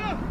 go.